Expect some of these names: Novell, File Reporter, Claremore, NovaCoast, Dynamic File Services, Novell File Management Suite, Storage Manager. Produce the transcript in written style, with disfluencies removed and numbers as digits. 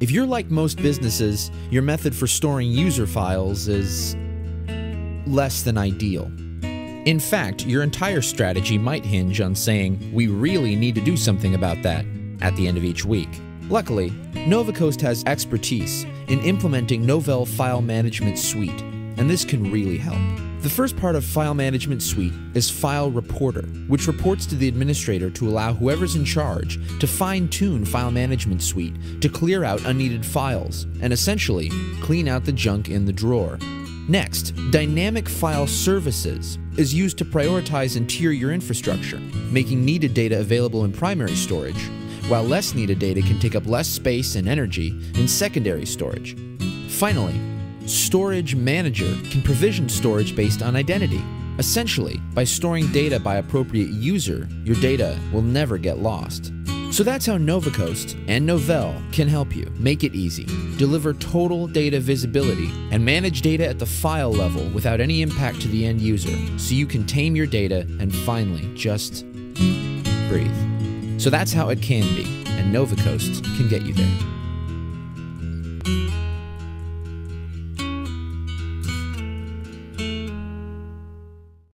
If you're like most businesses, your method for storing user files is less than ideal. In fact, your entire strategy might hinge on saying, we really need to do something about that at the end of each week. Luckily, NovaCoast has expertise in implementing Novell File Management Suite, and this can really help. The first part of File Management Suite is File Reporter, which reports to the administrator to allow whoever's in charge to fine-tune File Management Suite to clear out unneeded files and essentially clean out the junk in the drawer. Next, Dynamic File Services is used to prioritize and tier your infrastructure, making needed data available in primary storage, while less needed data can take up less space and energy in secondary storage. Finally, Storage Manager can provision storage based on identity. Essentially, by storing data by appropriate user, your data will never get lost. So that's how NovaCoast and Novell can help you make it easy, deliver total data visibility, and manage data at the file level without any impact to the end user, so you can tame your data and finally just breathe. So that's how it can be, and NovaCoast can get you there.